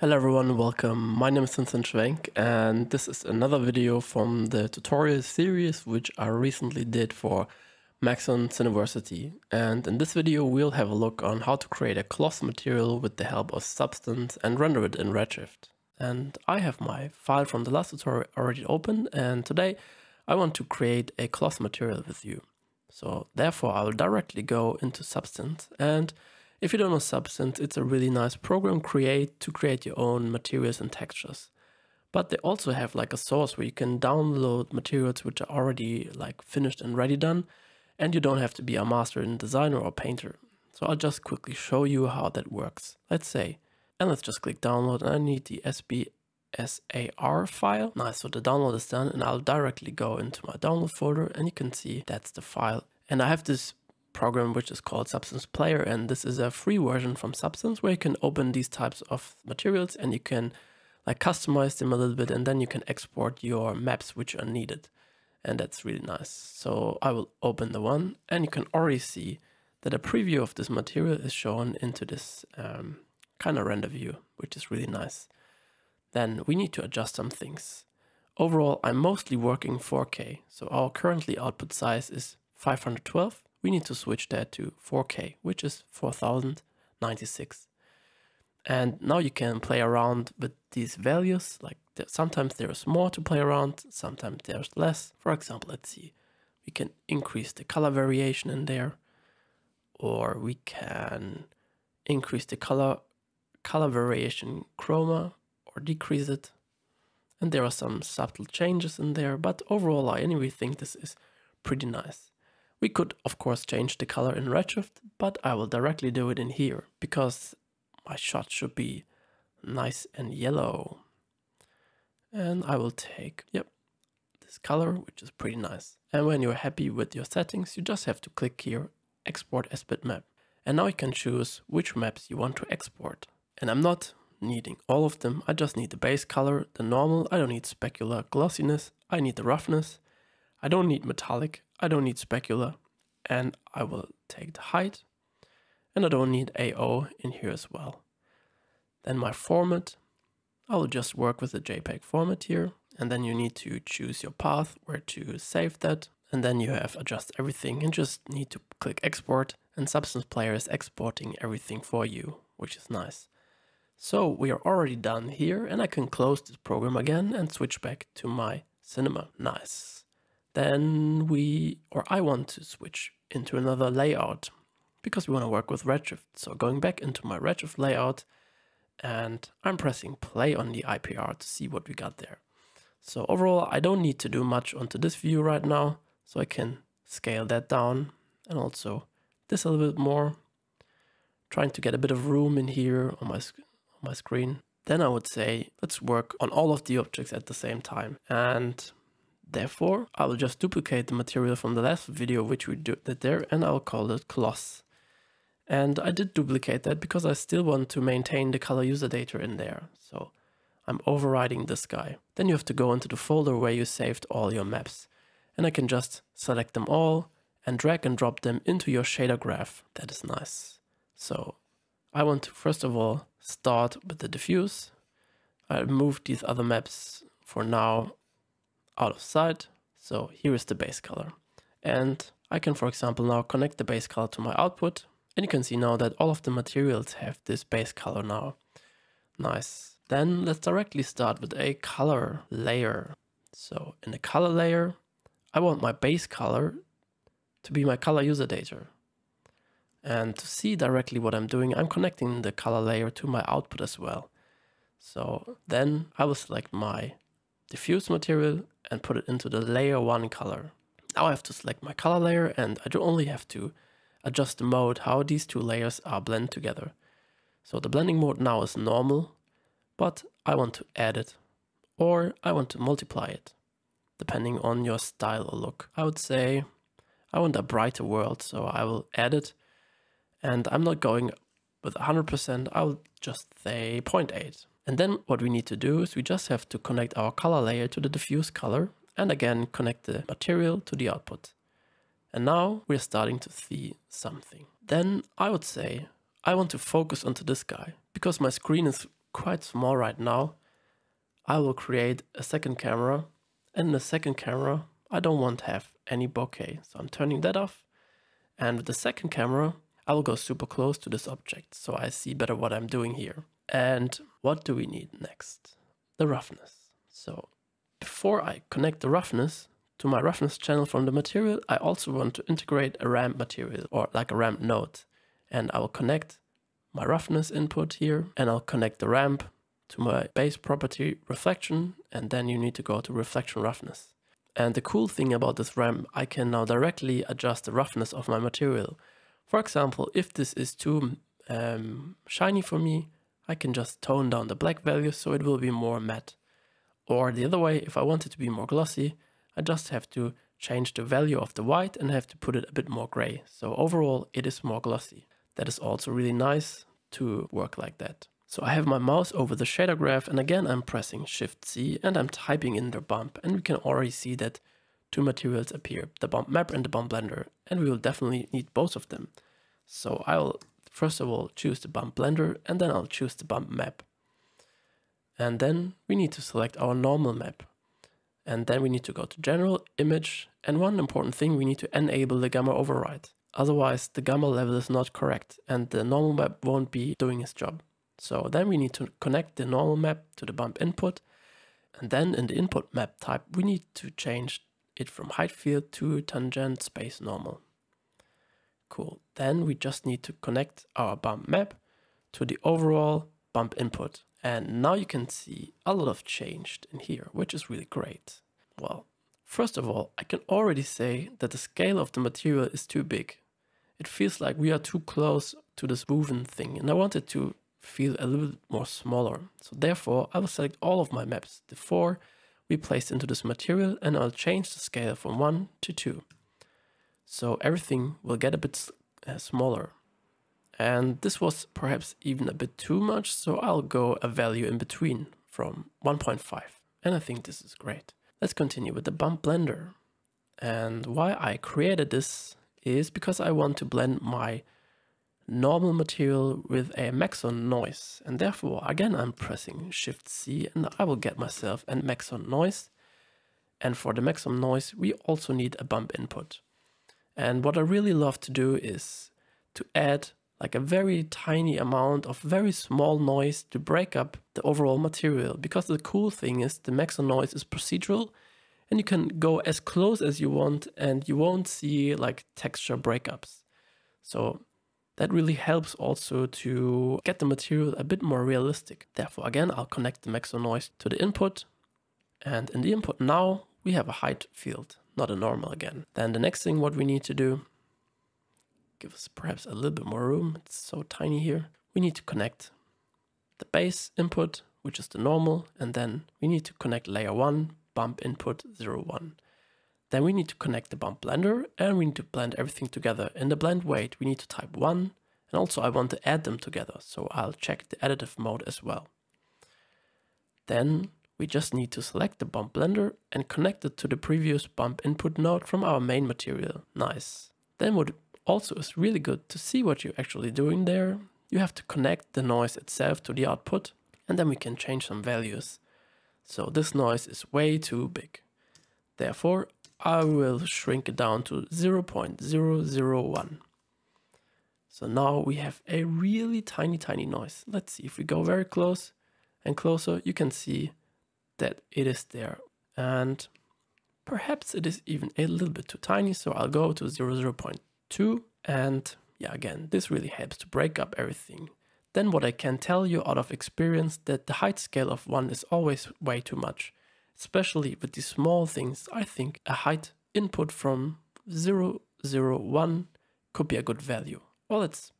Hello everyone, welcome. My name is Vincent Schwenk and this is another video from the tutorial series which I recently did for Maxon Cineversity. And in this video we'll have a look on how to create a cloth material with the help of Substance and render it in Redshift. And I have my file from the last tutorial already open, and today I want to create a cloth material with you. So therefore I will directly go into Substance. And if you don't know Substance, it's a really nice program to create your own materials and textures. But they also have like a source where you can download materials which are already like finished and ready done, and you don't have to be a master in designer or painter. So I'll just quickly show you how that works. Let's just click download, and I need the SBSAR file. Nice, so the download is done, and I'll directly go into my download folder, and you can see that's the file. And I have this program which is called Substance Player, and this is a free version from Substance where you can open these types of materials and you can like customize them a little bit, and then you can export your maps which are needed, and that's really nice. So I will open the one, and you can already see that a preview of this material is shown into this kind of render view, which is really nice. Then we need to adjust some things. Overall I'm mostly working 4K, so our currently output size is 512. We need to switch that to 4K, which is 4096. And now you can play around with these values, like sometimes there is more to play around, sometimes there's less. For example, let's see, we can increase the color variation in there, or we can increase the color variation chroma or decrease it. And there are some subtle changes in there, but overall I anyway think this is pretty nice. We could, of course, change the color in Redshift, but I will directly do it in here, because my shot should be nice and yellow. And I will take, this color, which is pretty nice. And when you're happy with your settings, you just have to click here, Export as bitmap. And now you can choose which maps you want to export. And I'm not needing all of them, I just need the base color, the normal, I don't need specular glossiness, I need the roughness, I don't need metallic, I don't need specular, and I will take the height, and I don't need AO in here as well. Then my format, I will just work with the JPEG format here, and then you need to choose your path where to save that, and then you have adjust everything and just need to click export, and Substance Player is exporting everything for you, which is nice. So we are already done here, and I can close this program again and switch back to my cinema. Nice. Then I want to switch into another layout because we want to work with Redshift. So going back into my Redshift layout, and I'm pressing play on the IPR to see what we got there. So overall, I don't need to do much onto this view right now. So I can scale that down and also this a little bit more, trying to get a bit of room in here on my screen. Then I would say, let's work on all of the objects at the same time. And therefore, I will just duplicate the material from the last video which we did there, and I'll call it cloth. And I did duplicate that because I still want to maintain the color user data in there. So I'm overriding this guy. Then you have to go into the folder where you saved all your maps. And I can just select them all and drag and drop them into your shader graph. That is nice. So I want to first of all start with the diffuse. I'll move these other maps for now out of sight. So here is the base color, and I can, for example, now connect the base color to my output, and you can see now that all of the materials have this base color now. Nice. Then let's directly start with a color layer. So in the color layer, I want my base color to be my color user data. And to see directly what I'm doing, I'm connecting the color layer to my output as well. So then I will select my diffuse material and put it into the layer 1 color. Now I have to select my color layer, and I do only have to adjust the mode how these two layers are blend together. So the blending mode now is normal, but I want to add it, or I want to multiply it, depending on your style or look. I would say I want a brighter world, so I will add it, and I'm not going with 100%, I will just say 0.8. And then what we need to do is we just have to connect our color layer to the diffuse color, and again connect the material to the output. And now we're starting to see something. Then I would say I want to focus onto this guy because my screen is quite small right now, I will create a second camera, and in the second camera I don't want to have any bokeh, so I'm turning that off. And with the second camera I will go super close to this object so I see better what I'm doing here. And what do we need next? The roughness. So before I connect the roughness to my roughness channel from the material, I also want to integrate a ramp material, or like a ramp node. And I will connect my roughness input here, and I'll connect the ramp to my base property reflection, and then you need to go to reflection roughness. And the cool thing about this ramp, I can now directly adjust the roughness of my material. For example, if this is too shiny for me, I can just tone down the black value so it will be more matte. Or the other way, if I want it to be more glossy, I just have to change the value of the white and have to put it a bit more gray. So overall, it is more glossy. That is also really nice to work like that. So I have my mouse over the shader graph, and again, I'm pressing Shift C and I'm typing in the bump, and we can already see that two materials appear, the bump map and the bump blender, and we will definitely need both of them. So I'll first of all choose the bump blender, and then I'll choose the bump map. And then we need to select our normal map. And then we need to go to General, Image, and one important thing, we need to enable the gamma override. Otherwise, the gamma level is not correct and the normal map won't be doing its job. So then we need to connect the normal map to the bump input. And then in the input map type, we need to change it from height field to tangent space normal. Cool. Then we just need to connect our bump map to the overall bump input. And now you can see a lot of changed in here, which is really great. Well, first of all, I can already say that the scale of the material is too big. It feels like we are too close to this woven thing, and I want it to feel a little bit more smaller. So therefore, I will select all of my maps, the 4 we placed into this material, and I'll change the scale from 1 to 2. So everything will get a bit smaller. And this was perhaps even a bit too much, so I'll go a value in between from 1.5. And I think this is great. Let's continue with the bump blender. And why I created this is because I want to blend my normal material with a Maxon noise. And therefore, again, I'm pressing Shift C and I will get myself a Maxon noise. And for the Maxon noise, we also need a bump input. And what I really love to do is to add like a very tiny amount of very small noise to break up the overall material. Because the cool thing is the Maxon noise is procedural and you can go as close as you want and you won't see like texture breakups. So that really helps also to get the material a bit more realistic. Therefore, again, I'll connect the Maxon noise to the input, and in the input now we have a height field, not a normal again. Then the next thing what we need to do, give us perhaps a little bit more room, it's so tiny here. We need to connect the base input, which is the normal, and then we need to connect layer 1, bump input 01. Then we need to connect the bump blender, and we need to blend everything together. In the blend weight, we need to type 1, and also I want to add them together, so I'll check the additive mode as well. Then we just need to select the bump blender and connect it to the previous bump input node from our main material. Nice. Then what also is really good to see what you're actually doing there, you have to connect the noise itself to the output, and then we can change some values. So this noise is way too big. Therefore, I will shrink it down to 0.001. So now we have a really tiny noise. Let's see if we go very close and closer, you can see that it is there. And perhaps it is even a little bit too tiny, so I'll go to 0.2. And yeah, again, this really helps to break up everything. Then what I can tell you out of experience, that the height scale of 1 is always way too much. Especially with these small things, I think a height input from 001 could be a good value. Well, let's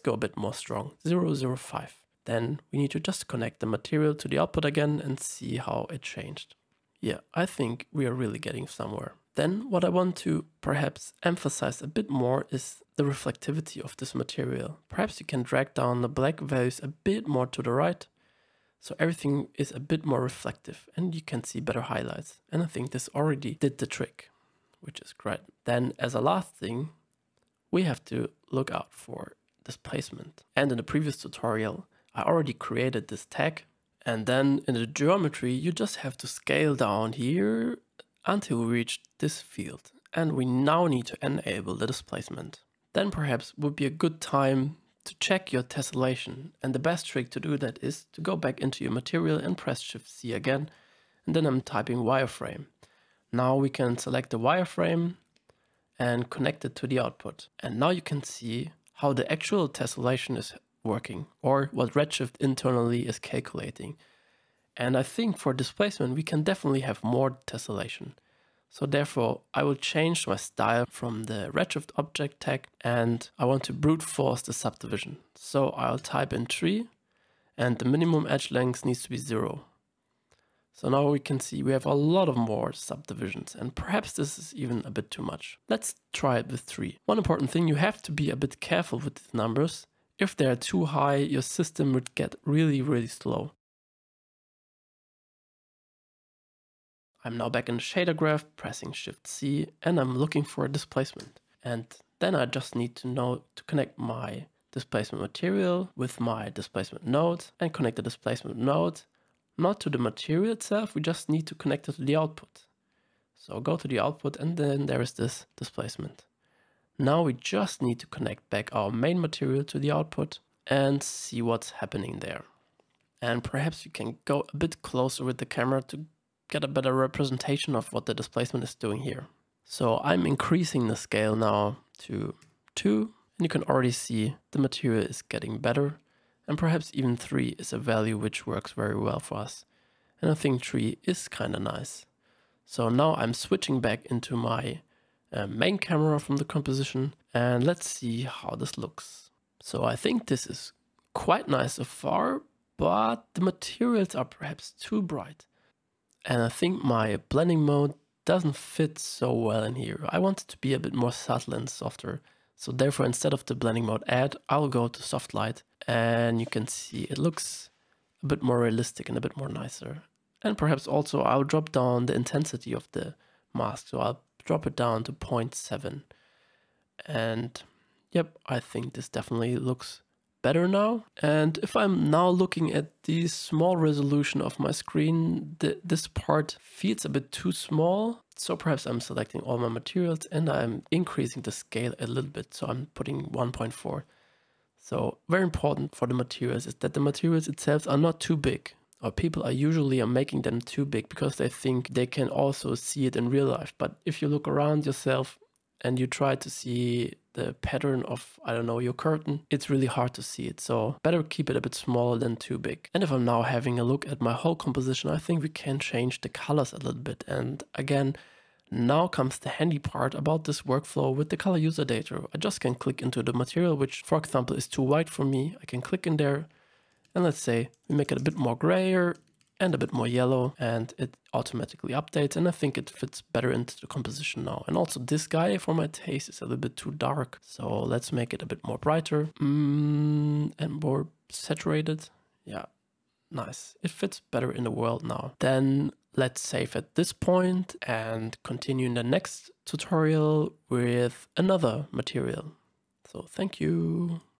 go a bit more strong, 005. Then we need to just connect the material to the output again and see how it changed. Yeah, I think we are really getting somewhere. Then what I want to perhaps emphasize a bit more is the reflectivity of this material. Perhaps you can drag down the black values a bit more to the right, so everything is a bit more reflective and you can see better highlights. And I think this already did the trick, which is great. Then as a last thing, we have to look out for displacement. And in the previous tutorial, I already created this tag. And then in the geometry, you just have to scale down here until we reach this field. And we now need to enable the displacement. Then perhaps would be a good time to check your tessellation. And the best trick to do that is to go back into your material and press Shift C again. And then I'm typing wireframe. Now we can select the wireframe and connect it to the output. And now you can see how the actual tessellation is working, or what Redshift internally is calculating. And I think for displacement, we can definitely have more tessellation. So therefore, I will change my style from the Redshift object tag, and I want to brute force the subdivision. So I'll type in tree, and the minimum edge length needs to be 0. So now we can see we have a lot of more subdivisions, and perhaps this is even a bit too much. Let's try it with 3. One important thing, you have to be a bit careful with these numbers. If they are too high, your system would get really slow. I'm now back in the shader graph, pressing Shift C, and I'm looking for a displacement. And then I just need to know to connect my displacement material with my displacement node, and connect the displacement node not to the material itself, we just need to connect it to the output. So go to the output, and then there is this displacement. Now we just need to connect back our main material to the output and see what's happening there. And perhaps you can go a bit closer with the camera to get a better representation of what the displacement is doing here. So I'm increasing the scale now to 2, and you can already see the material is getting better. And perhaps even 3 is a value which works very well for us. And I think 3 is kind of nice. So now I'm switching back into my main camera from the composition, and let's see how this looks. So I think this is quite nice so far, but the materials are perhaps too bright. And I think my blending mode doesn't fit so well in here. I want it to be a bit more subtle and softer. So therefore, instead of the blending mode add, I'll go to soft light, and you can see it looks a bit more realistic and a bit more nicer. And perhaps also I'll drop down the intensity of the mask. So I'll drop it down to 0.7. And yep, I think this definitely looks better now. And if I'm now looking at the small resolution of my screen, this part feels a bit too small. So perhaps I'm selecting all my materials and I'm increasing the scale a little bit. So I'm putting 1.4. So very important for the materials is that the materials itself are not too big. Or people are usually making them too big because they think they can also see it in real life. But if you look around yourself and you try to see the pattern of, I don't know, your curtain, it's really hard to see it. So better keep it a bit smaller than too big. And if I'm now having a look at my whole composition, I think we can change the colors a little bit. And again, now comes the handy part about this workflow with the color user data. I just can click into the material, which for example is too white for me. I can click in there and let's say we make it a bit more grayer and a bit more yellow, and it automatically updates, and I think it fits better into the composition now. And also this guy for my taste is a little bit too dark, so let's make it a bit more brighter and more saturated. Yeah, nice. It fits better in the world now. Then let's save at this point and continue in the next tutorial with another material. So thank you.